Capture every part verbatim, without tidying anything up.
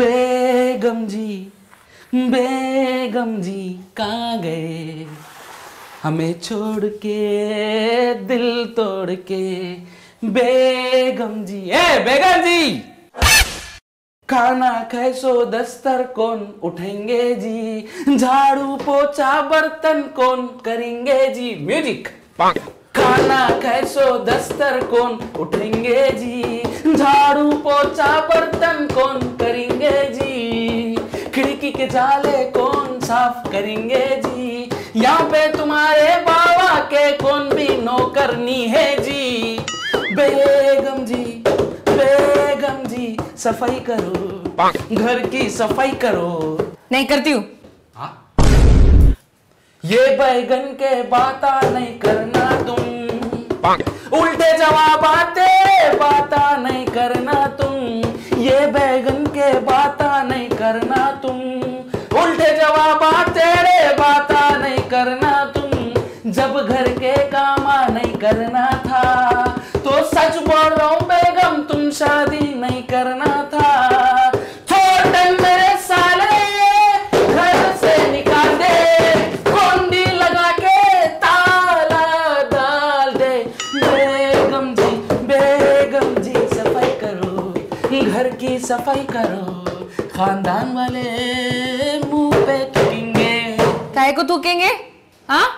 बेगम जी बेगम जी कहाँ गए, हमें छोड़ के दिल तोड़ के बेगम जी। ए बेगम जी, खाना कैसो दस्तर कौन उठेंगे जी, झाड़ू पोछा बर्तन कौन करेंगे जी। म्यूजिक। खाना कैसो दस्तर कौन उठेंगे जी, झाड़ू पोछा बर्तन कौन करेंगे जी, खिड़की के जाले कौन साफ करेंगे जी, यहाँ पे तुम्हारे बाबा के कौन भी नौकरनी है जी। बेगम जी बेगम जी सफाई करो, घर की सफाई करो। नहीं करती हूँ। ये बैगन के बाता नहीं करना तुम, उल्टे जवाब आते बाता नहीं करना तुम, ये बैगन के बाता नहीं करना तुम, उल्टे जवाब आते बाता नहीं करना तुम, जब घर के कामा नहीं करना था तो सच बोल रहा हूँ बेगम तुम शादी नहीं करना था। घर की सफाई करो, खानदान वाले मुंह पे थूकेंगे। काहे को थूकेंगे? हाँ,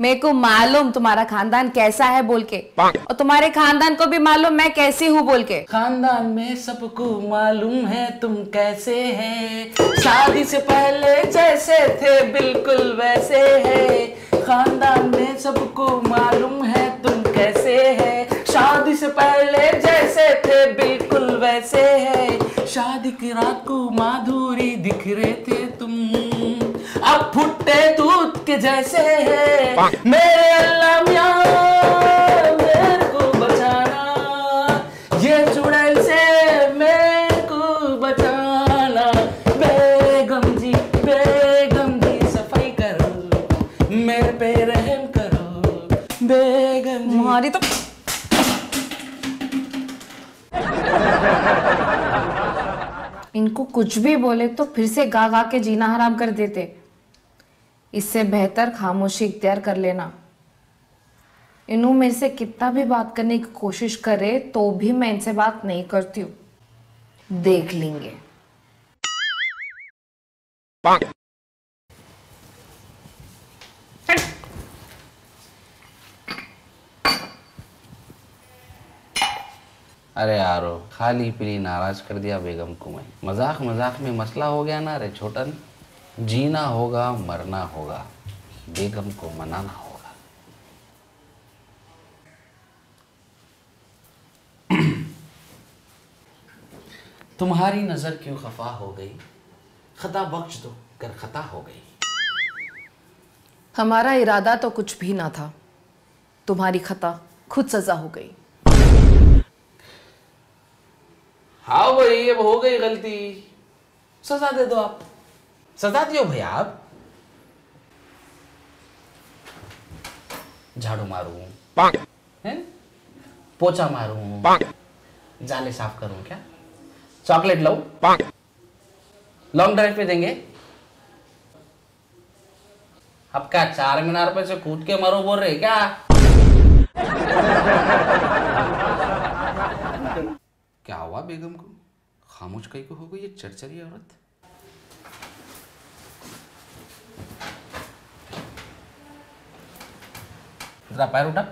मेरे को मालूम तुम्हारा खानदान कैसा है बोल के, और तुम्हारे खानदान को भी मालूम मैं कैसी हूँ बोल के। खानदान में सबको मालूम है तुम कैसे हैं, शादी से पहले जैसे थे बिल्कुल वैसे हैं। खानदान में सबको मालूम है तुम कैसे हैं, शादी से पहले जैसे थे बिल्कुल वैसे है। शादी की रात को माधुरी दिख रहे थे तुम, अब फुट्टे दूध के जैसे है। मेरे अल्लाह मियां मेरे को बचाना, ये चुड़ैल से मेरे को बचाना। बेगम जी बेगम जी सफाई करो, मेरे पे रहम करो। बेगम जी हमारी तो इनको कुछ भी बोले तो फिर से गा गा के जीना हराम कर देते, इससे बेहतर खामोशी इख्तियार कर लेना। इन्हों मेरे से कितना भी बात करने की कोशिश करे तो भी मैं इनसे बात नहीं करती हूँ, देख लेंगे। अरे यारो, खाली पीली नाराज कर दिया बेगम को। मैं मजाक मजाक में मसला हो गया ना रे छोटन। जीना होगा मरना होगा, बेगम को मनाना होगा। तुम्हारी नजर क्यों खफा हो गई, खता बख्श दो कर खता हो गई। हमारा इरादा तो कुछ भी ना था, तुम्हारी खता खुद सजा हो गई। हाँ भाई, अब हो गई गलती, सजा दे दो। आप सजा दियो भाई। आप झाड़ू मारूं हैं, पोछा मारूं, जाले साफ करूं, क्या चॉकलेट लाऊं, लॉन्ग ड्राइव पे देंगे। अब क्या चार मीनार पे से कूद के मारो बोल रहे क्या? क्या हुआ बेगम को, खामोश कहीं को हो गई ये चरचरी औरत। जरा पैर उठा।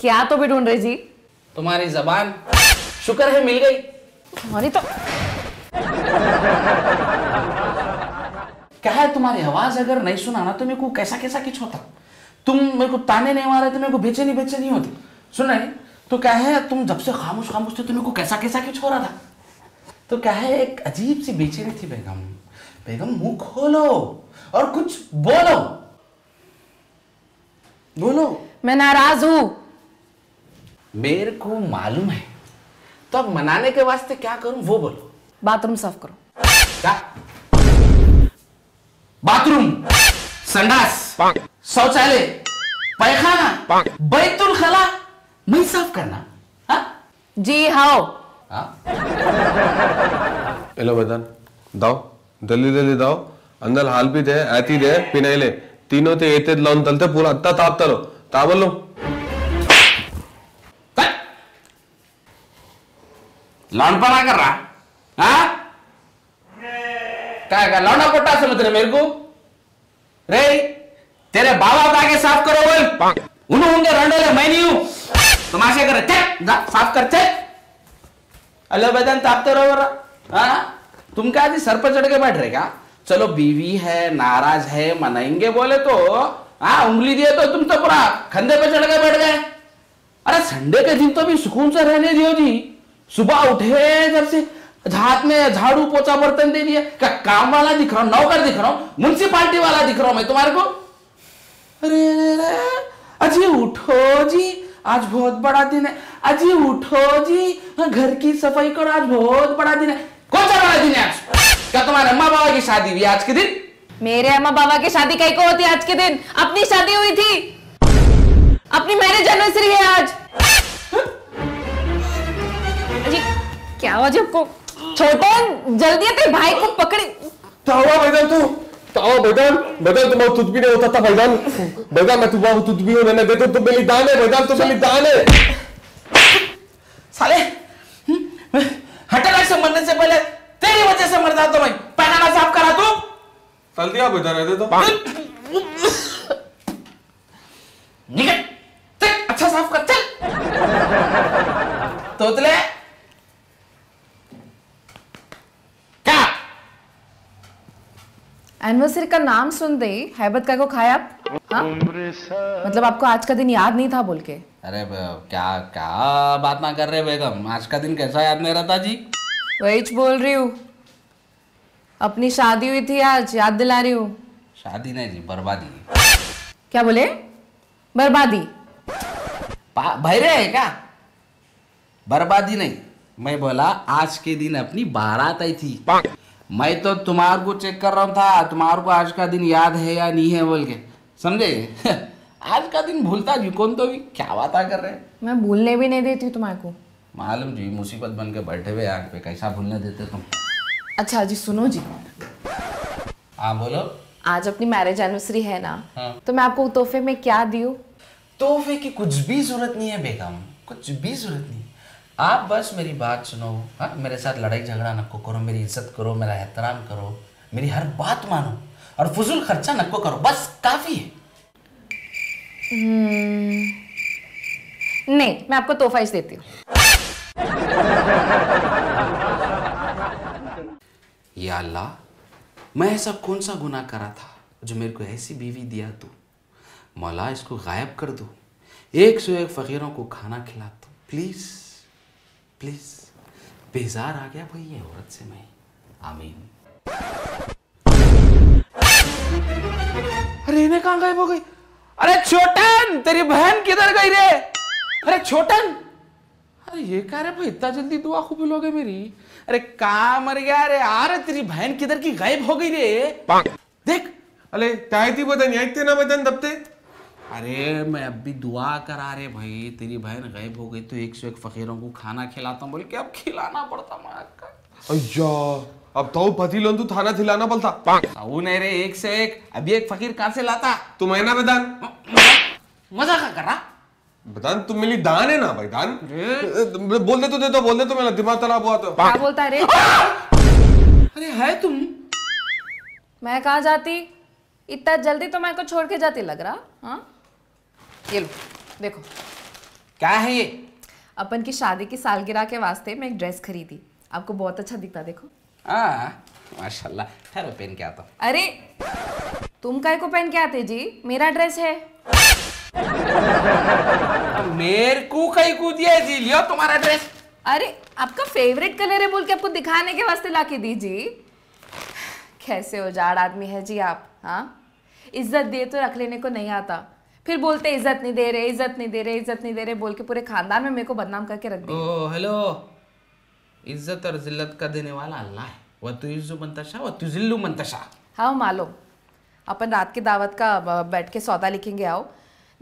क्या तो भी ढूंढ रहे जी? तुम्हारी जबान, शुक्र है मिल गई। तुम्हारी तो क्या है, तुम्हारी आवाज अगर नहीं सुना ना तो मेरे को कैसा कैसा किच होता। तुम मेरे को ताने नहीं मारे तो मेरे को बेचैनी बेचैनी होती। सुन रहे तो क्या है, तुम जब से खामोश खामोश थे तुम्हें को कैसा कैसा कुछ हो रहा था। तो क्या है, एक अजीब सी बेचैनी थी। बेगम बेगम मुंह खोलो और कुछ बोलो। बोलो। मैं नाराज हूं, मेरे को मालूम है। तो अब मनाने के वास्ते क्या करूं वो बोलो। बाथरूम साफ करो। क्या बाथरूम, संडास, शौचालय, पैखाना, बैतुल खला मैं साफ करना। जी हाँ। हेलो बदन दाओ जल्दी जल्दी दाओ अंदर हाल भी दे आती दे पिनाई ले तीनों ते एते लौन तलते पूरा अत्ता ताप तलो ताबल लो लौन पना कर रहा हाँ क्या कर लौना कोटा सुन तेरे मेरे को रे तेरे बाबा ताके साफ करो बोल उन्होंने उनके रंडोले मैं नहीं हूँ तमाशा कर चल साफ कर चल अल्लाह बदन तापते रहो हाँ तुम क्या जी सर पर चढ़ के बैठ रहे क्या चलो बीवी है नाराज है मनाएंगे बोले तो हाँ उंगली दिए तो तुम तो पूरा खंधे पर चढ़ के बैठ गए। अरे संडे के दिन तो भी सुकून से रहने दियो जी। सुबह उठे जब से हाथ में झाड़ू पोछा बर्तन दे दिए का काम वाला दिख रहा हूँ नौकर दिख रहा हूँ म्यूनसिपालिटी वाला दिख रहा हूँ मैं तुम्हारे को। अरे अरे अजी उठो जी आज बहुत बड़ा दिन है अजी उठो जी घर की सफाई करो आज बहुत बड़ा दिन है। कौन सा बड़ा दिन है आज? क्या तुम्हारे अम्मा बाबा की शादी हुई आज के दिन? मेरे अम्मा बाबा की शादी कहीं को होती आज के दिन अपनी शादी हुई थी अपनी मैरिज एनिवर्सरी है आज। अजी क्या हुआ जी आपको? छोटो जल्दी तेरे भाई को पकड़े क्या हुआ भाईजान तू आओ बैदान बैदान तुम तुझ भी नहीं होता था बैदान बैदान मैं तुम्हारा तुझ भी होने नहीं देता तुम मेरी दान है बैदान तुम मेरी दान है साले हटना से मरने से पहले तेरी वजह से मर जाता मैं पैखाना साफ करा तू चल दिया बैदान रहते तो निकल चल अच्छा साफ कर चल तोतले एनिवर्सरी का नाम सुनते ही हैबत का को खाया आप हाँ? मतलब आपको आज का दिन याद नहीं था बोल के? अरे क्या क्या बात ना कर रहे बेगम आज का दिन कैसा याद नहीं रहता जी वही बोल रही हूँ अपनी शादी हुई थी आज याद दिला रही हूँ। शादी नहीं जी बर्बादी। क्या बोले? बर्बादी भैरे है क्या? बर्बादी नहीं मैं बोला आज के दिन अपनी बारात आई थी मैं तो तुम्हार को चेक कर रहा था तुम्हार को आज का दिन याद है या नहीं है बोल के समझे। आज का दिन भूलता जी कौन तो भी क्या बात कर रहे हैं? मैं भूलने भी नहीं देती तुम्हारे को मालूम जी मुसीबत बन के बैठे हुए आग पे कैसा भूलने देते तुम। अच्छा जी सुनो जी हाँ बोलो आज अपनी मैरिज एनिवर्सरी है ना हाँ। तो मैं आपको तोहफे में क्या दियो? तोहफे की कुछ भी जरूरत नहीं है बेगम कुछ भी जरूरत नहीं आप बस मेरी बात सुनो हाँ मेरे साथ लड़ाई झगड़ा नको करो मेरी इज्जत करो मेरा एहतराम करो मेरी हर बात मानो और फजूल खर्चा नको करो बस काफ़ी है। hmm. नहीं मैं आपको तोहफा ही देती हूँ। या अल्लाह मैं ऐसा कौन सा गुनाह करा था जो मेरे को ऐसी बीवी दिया तू मौला इसको गायब कर दो एक सौ एक फकीरों को खाना खिला दो प्लीज़ प्लीज बेजार आ गया भाई ये औरत से मैं आमीन। अरे इन्हें कहाँ गायब हो गई? अरे छोटन तेरी बहन किधर गई रे? अरे छोटन अरे ये कह रहे भाई इतना जल्दी दुआ कबूल हो गई मेरी। अरे कहाँ मर गया रे? अरे तेरी बहन किधर की गायब हो गई रे? देख अरे क्या थी बदन याद ना बदन दबते अरे मैं अब भी दुआ करा रहे भाई तेरी बहन गायब हो गई तो एक सौ एक फकीरों को खाना खिलाता हूँ बोल के अब खिलाना पड़ता अय्या अब तो पति लोन तू थाना खिलाना पड़ता वो नहीं रे एक से एक अभी एक फकीर कहाँ से लाता तुम है ना बदान मजा क्या कर रहा बदान तुम मेरी दान है ना भाई दान बोल दे तो दे दो बोल दे तो मेरा दिमाग खराब हुआ तो क्या बोलता रे? अरे है तुम मैं कहाँ जाती इतना जल्दी तो मैं को छोड़ के जाती लग रहा हाँ ये लो देखो क्या है ये? अपन की शादी की सालगिरह के वास्ते मैं एक ड्रेस खरीदी आपको बहुत अच्छा दिखता देखो आ, माशाल्लाह ठहरो पहन के आता हूँ। अरे तुम काय को पहन के आते जी मेरा ड्रेस है। मेरे को कई को दिया जी लियो तुम्हारा ड्रेस। अरे आपका फेवरेट कलर है बोल के आपको दिखाने के वास्ते ला के दी जी। कैसे उजाड़ आदमी है जी आप हाँ इज्जत दे तो रख लेने को नहीं आता फिर बोलते इज्जत नहीं दे रहे इज्जत नहीं दे रहे इज्जत नहीं दे रहे बोल के पूरे खानदान में मेरे को बदनाम करके रख दिया। ओ हेलो इज्जत और जिल्लत का देने वाला अल्लाह है व तू इज्जु मंतशा व तू जिल्लु मंतशा। हाँ मालूम अपन रात की दावत का बैठ के सौदा लिखेंगे आओ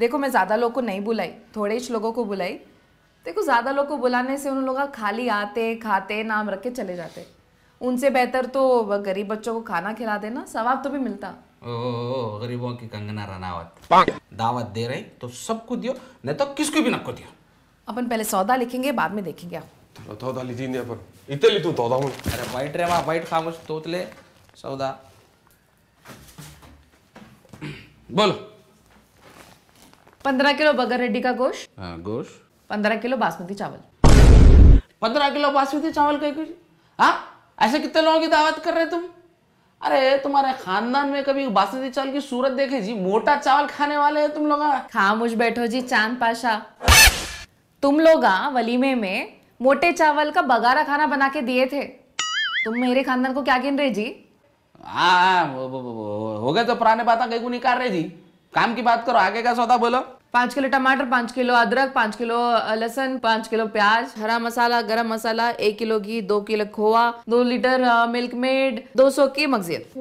देखो मैं ज़्यादा लोग को नहीं बुलाई थोड़े ही लोगों को बुलाई देखो ज़्यादा लोग को बुलाने से उन लोग खाली आते खाते नाम रख के चले जाते, उनसे बेहतर तो गरीब बच्चों को खाना खिला देना, सवाब तो भी मिलता। ओ, गरीबों की कंगना रनावत, दावत दे रही तो सबको दियो, नहीं तो किसको भी नको दियो। अपन पहले सौदा लिखेंगे, बाद में देखेंगे। आप सौदा लीजिए अपन, इतने तू सौदा हूँ। अरे बैठ रे माँ बैठ, खामोश तोतले सौदा बोलो। पंद्रह किलो बगर रेड्डी का गोश्त, गोश्त पंद्रह किलो बासमती चावल। पंद्रह किलो बासमती चावल कहीं कुछ? हाँ, ऐसे कितने लोगों की दावत कर रहे तुम? अरे तुम्हारे खानदान में कभी बासमती चावल की सूरत देखे जी, मोटा चावल खाने वाले हैं तुम लोग। खामोश बैठो जी चांद पाशा, तुम लोग वलीमे में मोटे चावल का बगारा खाना बना के दिए थे, तुम मेरे खानदान को क्या गिन रहे जी? हाँ हो गए तो पुराने बातें कहीं को निकाल रहे जी, काम की बात करो, आगे का सौदा बोलो। पाँच किलो टमाटर, पाँच किलो अदरक, पाँच किलो लहसुन, पाँच किलो प्याज, हरा मसाला, गरम मसाला, एक किलो घी, दो किलो खोआ, दो लीटर मिल्क मेड, दो सौ की मगजियत।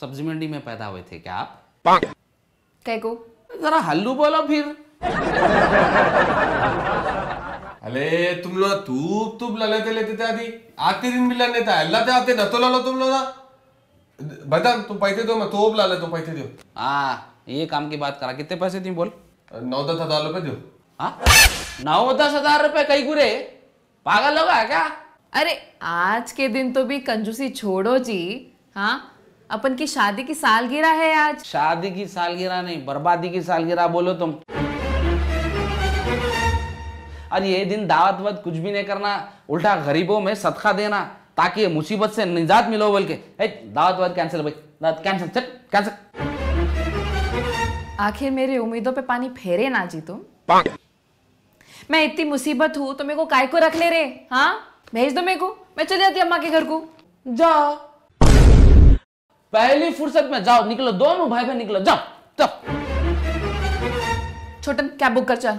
सब्जी मंडी में पैदा हुए थे क्या आप? कह को जरा हल्लू बोलो फिर। अरे तुम लोग तूप तूप ललते लेते थे आदि, आते दिन भी ललने था, अल्लाह ते आते न तो लो तुम लोग बदाम, तुम पैसे दो मैं तोप ला ले, तुम पैसे दो। हाँ ये काम की बात करा, कितने पैसे तुम बोल? नौ दस हजार रुपए दो। हाँ नौ दस हजार रुपए कई गुरे, पागल होगा क्या? अरे आज के दिन तो भी कंजूसी छोड़ो जी। हाँ अपन की शादी की सालगिरह है आज। शादी की सालगिरह नहीं, बर्बादी की सालगिरह बोलो तुम। अरे ये दिन दावत वात कुछ भी नहीं करना, उल्टा गरीबों में सदका देना ताकि ये मुसीबत से निजात मिलो बोल के। दावत वात कैंसिल भाई, दावत कैंसिल, चल कैंसिल। आखिर मेरी उम्मीदों पे पानी फेरे ना जी तुम। मैं इतनी मुसीबत हूँ तो मेरे को काय को रख ले रे। हाँ भेज दो मेरे को, मैं चली जाती अम्मा के घर को। जाओ पहली फुर्सत में जाओ, निकलो दोनों भाई बहन निकलो, जाओ जाओ। छोटन क्या बुक कर चल।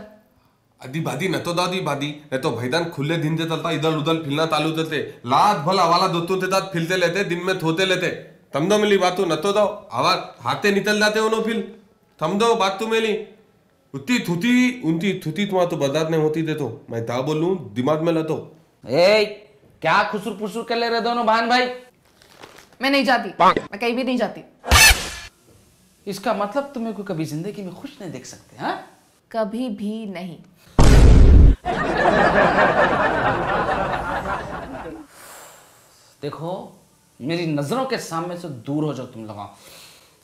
अदी भादी न तो दादी भादी, न तो भाईदान खुले दिन से चलता, इधर उधर फिलना चालू देते, लात भल हवाला दोस्तों के साथ फिलते लेते, दिन में थोते लेते, तम दो मिली बातों न तो दो हवा हाथे निकल जाते उन्हों फिल। थम दो बात तू मेरी उतनी थुती उनती थुती तुम्हारा तो बर्दाश्त नहीं होती, दे तो मैं ता बोलूं दिमाग में लतो। ए क्या खुसुर फुसुर कर ले रहे दोनों भान भाई। मैं नहीं जाती, मैं कहीं भी नहीं जाती। इसका मतलब तुम्हें को कभी जिंदगी में खुश नहीं देख सकते? हाँ कभी भी नहीं। देखो मेरी नजरों के सामने से दूर हो जाओ तुम लोग,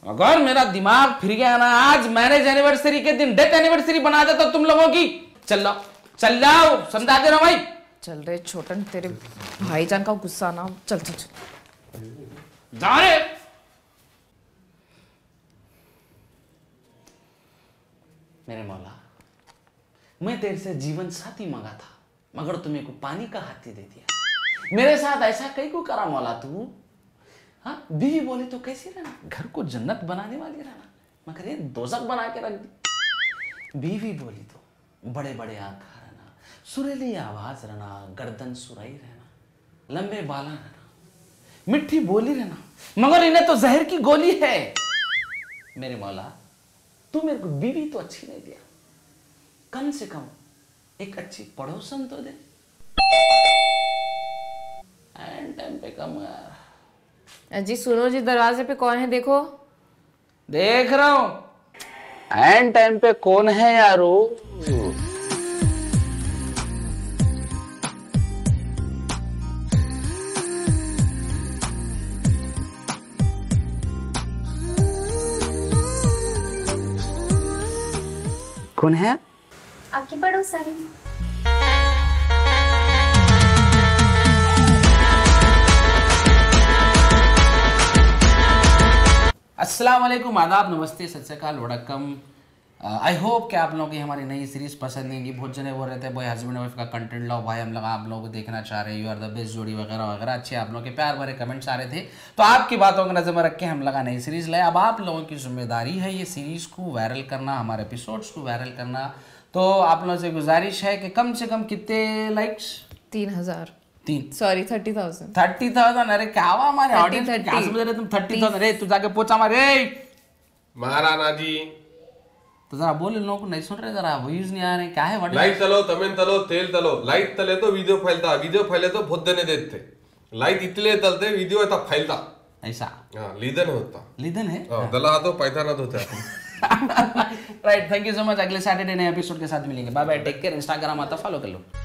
अगर मेरा दिमाग फिर गया ना आज मैरिज एनिवर्सरी के दिन डेथ एनिवर्सरी बना देता तुम लोगों की। चल लो, चल जाओ, समझा दे रहा भाई। चल रे छोटन, तेरे भाईजान का गुस्सा ना, चल चल चल जा रे। मेरे मौला मैं तेरे से जीवन साथी मांगा था मगर तू मेरे को पानी का हाथी दे दिया, मेरे साथ ऐसा कहीं को करा मौला तू। हाँ बीवी बोले तो कैसे रहना, घर को जन्नत बनाने वाली रहना मगर ये दोजक बना के रख दी। बीवी बोली तो बड़े बड़े आँखा रहना, सुरीली आवाज रहना, गर्दन सुराई रहना, लंबे बाला रहना, मिट्टी बोली रहना मगर इन्हें तो जहर की गोली है। मेरे मौला तू मेरे को बीवी तो अच्छी नहीं दिया, कम से कम एक अच्छी पड़ोसन तो दे। टाइम पे कम जी, सुनो जी दरवाजे पे कौन है, देखो। देख रहा हूं एंड टाइम पे कौन है यारो। कौन है आपकी पड़ोसन? अस्सलाम वालेकुम, आदाब, नमस्ते, सत श्री अकाल, वडक्कम। आई होप कि आप लोगों की हमारी नई सीरीज़ पसंद आएगी। बहुत जने बोल रहे थे भाई हस्बैंड वाइफ का कंटेंट लाओ भाई, हम लोग आप लोगों को देखना चाह रहे हैं, यू आर द बेस्ट जोड़ी वगैरह वगैरह, अच्छे आप लोगों के प्यार भरे कमेंट्स आ रहे थे। तो आपकी बातों को नजर में रख के हम लगा नई सीरीज़ लाए। अब आप लोगों की जिम्मेदारी है ये सीरीज़ को वायरल करना, हमारे एपिसोड्स को वायरल करना। तो आप लोगों से गुजारिश है कि कम से कम कितने लाइक्स? तीन हज़ार तीन sorry thirty thousand thirty thousand अरे क्या हुआ हमारे ऑडियंस क्या समझ रहे तुम? थर्टी थाउजेंड रे तू जाके पहुंचा हमारे महाराणा जी। तो जरा बोले लोगों को नहीं सुन रहे, जरा व्यूज नहीं आ रहे, क्या है? लाइक चलो, तमेन चलो, तेल चलो। लाइट चले तो वीडियो फैलता, वीडियो फैले तो बहुत देने देते। लाइट इतने चलते वीडियो ऐसा फैलता, ऐसा लीधन होता, लीधन है गला तो पैदाना होता है। Right, thank you so much. अगले सैटरडे नए एपिसोड के साथ मिलेंगे। Bye bye, take care. Instagram आता फॉलो कर लो।